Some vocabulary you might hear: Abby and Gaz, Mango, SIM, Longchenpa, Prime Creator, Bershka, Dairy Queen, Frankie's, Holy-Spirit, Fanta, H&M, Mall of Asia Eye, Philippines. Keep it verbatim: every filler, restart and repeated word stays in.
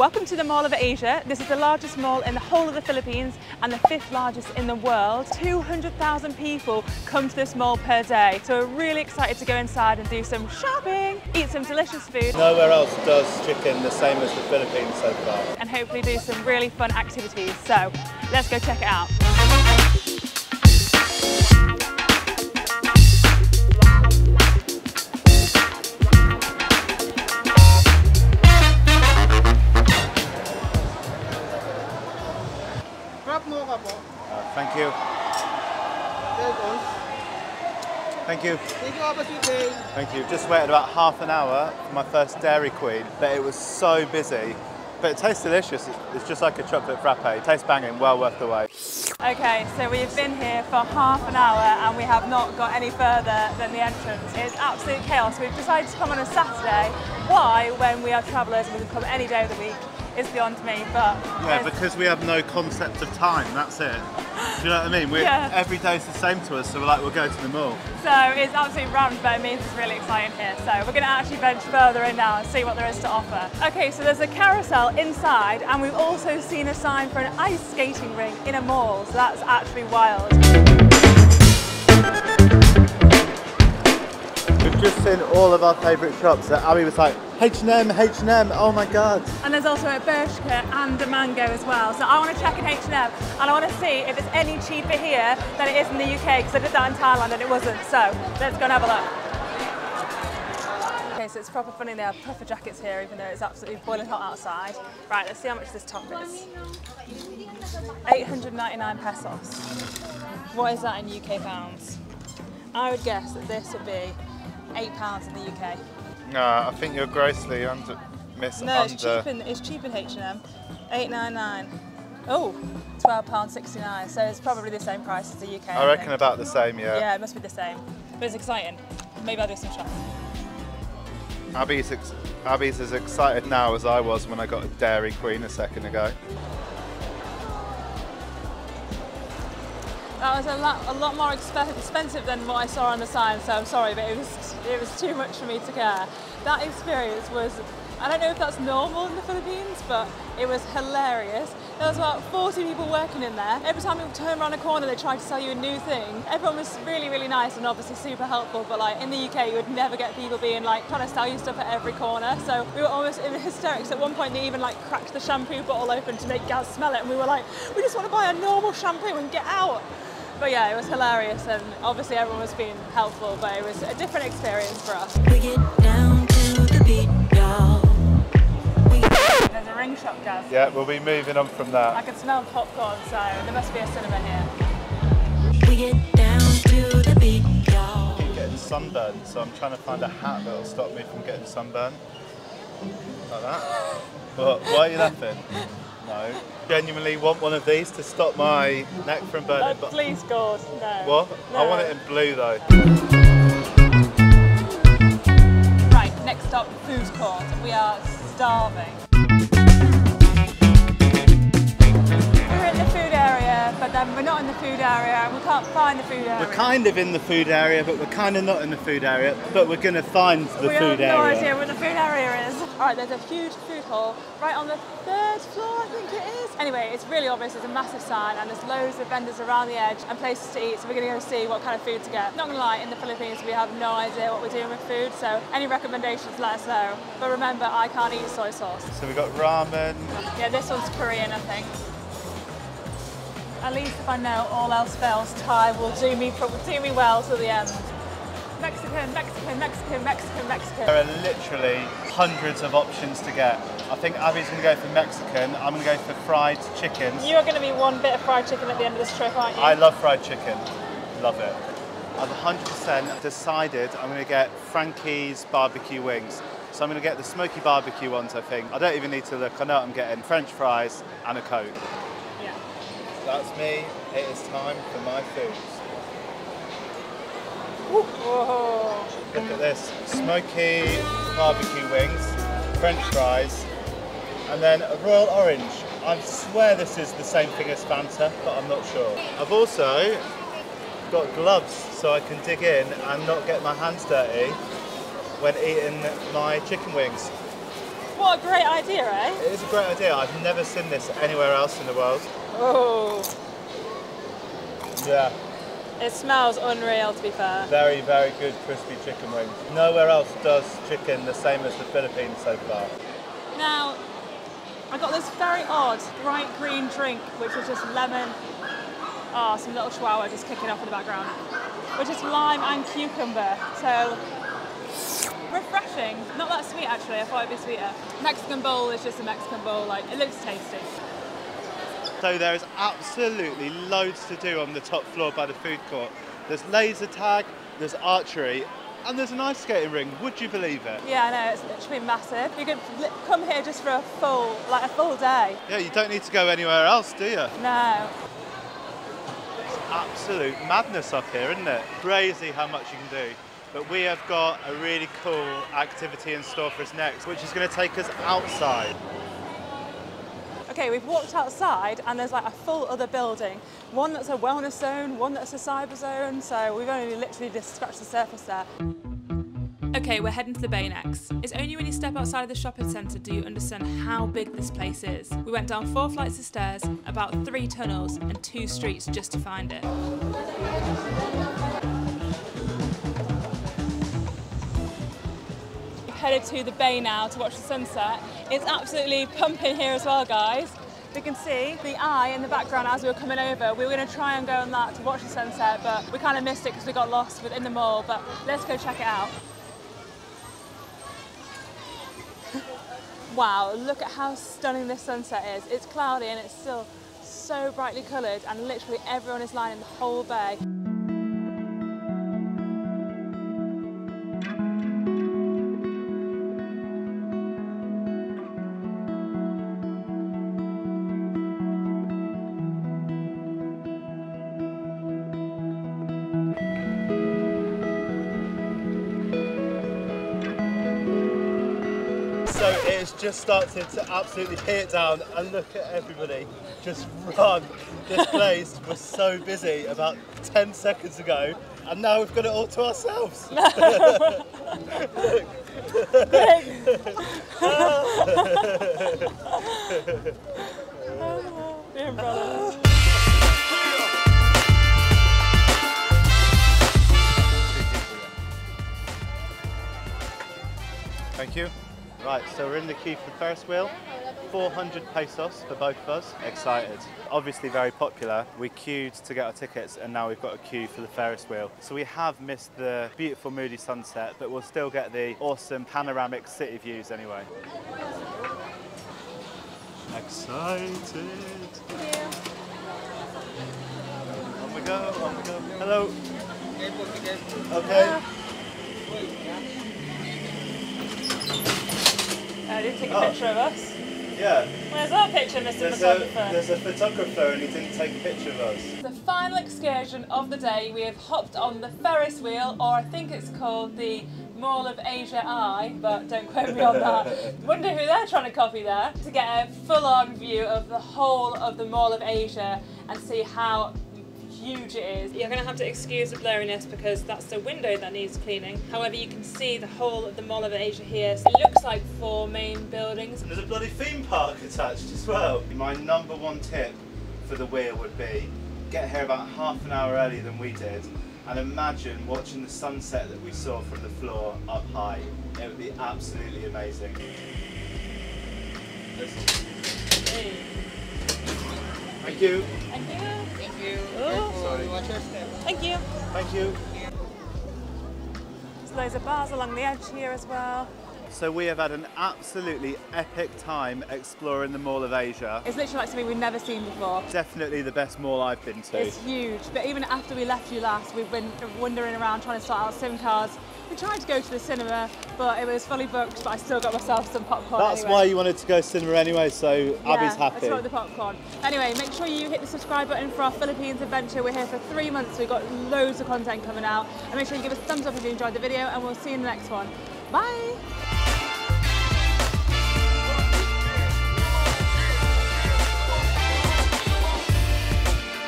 Welcome to the Mall of Asia. This is the largest mall in the whole of the Philippines and the fifth largest in the world. two hundred thousand people come to this mall per day. So we're really excited to go inside and do some shopping, eat some delicious food. Nowhere else does chicken the same as the Philippines so far. And hopefully do some really fun activities. So let's go check it out. Uh, thank you. Thank you. Thank you. Just waited about half an hour for my first Dairy Queen, but it was so busy. But it tastes delicious. It's just like a chocolate frappe. It tastes banging, well worth the wait. Okay, so we've been here for half an hour and we have not got any further than the entrance. It's absolute chaos. We've decided to come on a Saturday. Why, when we are travellers and we can come any day of the week, is beyond me, but... Yeah, because we have no concept of time, that's it. Do you know what I mean? We're, yeah. Every day's the same to us, so we're like, we'll go to the mall. So it's absolutely rammed, but it means it's really exciting here. So we're going to actually venture further in now and see what there is to offer. Okay, so there's a carousel inside, and we've also seen a sign for an ice skating rink in a mall, so that's actually wild. We've just seen all of our favourite shops, so Abby was like, H and M, H and M, oh my God. And there's also a Bershka and a Mango as well. So I want to check in H and M and I want to see if it's any cheaper here than it is in the U K, because I did that in Thailand and it wasn't. So let's go and have a look. Okay, so it's proper funny they have puffer jackets here, even though it's absolutely boiling hot outside. Right, let's see how much this top is. eight hundred ninety-nine pesos. What is that in U K pounds? I would guess that this would be eight pounds in the U K. No, I think you're grossly under miss. No, it's under. Cheap in it's cheap in H and M. eight ninety-nine. Oh, twelve pounds sixty-nine. So it's probably the same price as the U K. I, I reckon think. About the same, yeah. Yeah, it must be the same. But it's exciting. Maybe I'll do some shopping. Abby's ex Abby's as excited now as I was when I got a Dairy Queen a second ago. That was a lot, a lot more expensive than what I saw on the sign, so I'm sorry, but it was, it was too much for me to care. That experience was, I don't know if that's normal in the Philippines, but it was hilarious. There was about forty people working in there. Every time you turn around a corner, they tried to sell you a new thing. Everyone was really, really nice and obviously super helpful, but like in the U K, you would never get people being like trying to sell you stuff at every corner. So we were almost in hysterics. At one point, they even like cracked the shampoo bottle open to make Gaz smell it, and we were like, we just want to buy a normal shampoo and get out. But yeah, it was hilarious, and obviously everyone was being helpful, but it was a different experience for us. We get down to the beat, y'all. There's a ring shop, Gaz. Yeah, we'll be moving on from that. I can smell popcorn, so there must be a cinema here. We get down to the beat, y'all. I keep getting sunburned, so I'm trying to find a hat that'll stop me from getting sunburned. Like that. But why are you laughing? No. Genuinely want one of these to stop my neck from burning. Oh, please, God, no. What? No. I want it in blue though. Right, next up, food court. We are starving. We're in the food area, but then we're not in the food area, and we can't find the food area. We're kind of in the food area, but we're kind of not in the food area, but we're going to find the we food area. We have no idea where the food area is. Alright, there's a huge food hall right on the third floor, I think it is. Anyway, it's really obvious, there's a massive sign and there's loads of vendors around the edge and places to eat, so we're going to go see what kind of food to get. Not going to lie, in the Philippines we have no idea what we're doing with food, so any recommendations, let us know. But remember, I can't eat soy sauce. So we've got ramen. Yeah, this one's Korean, I think. At least if I know all else fails, Thai will do me, do me well to the end. Mexican, Mexican, Mexican, Mexican, Mexican. There are literally hundreds of options to get. I think Abby's going to go for Mexican, I'm going to go for fried chicken. You are going to be one bit of fried chicken at the end of this trip, aren't you? I love fried chicken. Love it. I've one hundred percent decided I'm going to get Frankie's barbecue wings. So I'm going to get the smoky barbecue ones, I think. I don't even need to look, I know I'm getting French fries and a Coke. Yeah. That's me. It is time for my foods. Whoa. Look at this, smoky barbecue wings, French fries, and then a royal orange. I swear this is the same thing as Fanta, but I'm not sure. I've also got gloves so I can dig in and not get my hands dirty when eating my chicken wings. What a great idea, eh? It is a great idea. I've never seen this anywhere else in the world. Oh. Yeah. It smells unreal, to be fair. Very, very good crispy chicken wings. Nowhere else does chicken the same as the Philippines so far. Now, I got this very odd bright green drink, which is just lemon. Ah, oh, some little chihuahua just kicking off in the background. Which is lime and cucumber. So, refreshing. Not that sweet, actually. I thought it'd be sweeter. Mexican bowl is just a Mexican bowl. Like, it looks tasty. So there is absolutely loads to do on the top floor by the food court. There's laser tag, there's archery, and there's an ice skating ring. Would you believe it? Yeah, I know, it's literally massive. You could come here just for a full, like a full day. Yeah, you don't need to go anywhere else, do you? No. It's absolute madness up here, isn't it? Crazy how much you can do. But we have got a really cool activity in store for us next, which is going to take us outside. Okay, we've walked outside and there's like a full other building. One that's a wellness zone, one that's a cyber zone, so we've only literally just scratched the surface there. Okay, we're heading to the bay next. It's only when you step outside of the shopping centre do you understand how big this place is. We went down four flights of stairs, about three tunnels and two streets just to find it. Headed to the bay now to watch the sunset. It's absolutely pumping here as well, guys. We can see the eye in the background as we were coming over. We were going to try and go on that to watch the sunset, but we kind of missed it because we got lost within the mall, but let's go check it out. Wow, look at how stunning this sunset is. It's cloudy and it's still so brightly coloured, and literally everyone is lining the whole bay. So it's just started to absolutely tear it down, and look at everybody just run. This place was so busy about ten seconds ago, and now we've got it all to ourselves. Look. Being brothers. Thank you. Right, so we're in the queue for the Ferris wheel. four hundred pesos for both of us. Excited. Obviously very popular. We queued to get our tickets and now we've got a queue for the Ferris wheel. So we have missed the beautiful moody sunset, but we'll still get the awesome panoramic city views anyway. Excited. Yeah. On we go, on we go. Hello. Okay. Yeah. I didn't take a oh. picture of us. Yeah. Where's our picture, Mister There's Photographer? A, there's a photographer and he didn't take a picture of us. The final excursion of the day, we have hopped on the Ferris wheel, or I think it's called the Mall of Asia Eye, but don't quote me on that. Wonder who they're trying to copy there, to get a full-on view of the whole of the Mall of Asia and see how huge it is. You're going to have to excuse the blurriness because that's the window that needs cleaning. However, you can see the whole of the Mall of Asia here. So it looks like four main buildings. There's a bloody theme park attached as well. My number one tip for the wheel would be get here about half an hour earlier than we did, and imagine watching the sunset that we saw from the floor up high. It would be absolutely amazing. Hey. Thank you. Thank you. Thank you. Sorry. Thank you. Thank you. There's loads of bars along the edge here as well. So we have had an absolutely epic time exploring the Mall of Asia. It's literally like something we've never seen before. Definitely the best mall I've been to. It's huge, but even after we left you last, we've been wandering around trying to sort out SIM cards. We tried to go to the cinema, but it was fully booked, but I still got myself some popcorn. That's anyway. Why you wanted to go to cinema anyway, so yeah, Abby's happy. I just wanted the popcorn. Anyway, make sure you hit the subscribe button for our Philippines adventure. We're here for three months. We've got loads of content coming out. And make sure you give us a thumbs up if you enjoyed the video, and we'll see you in the next one. Bye.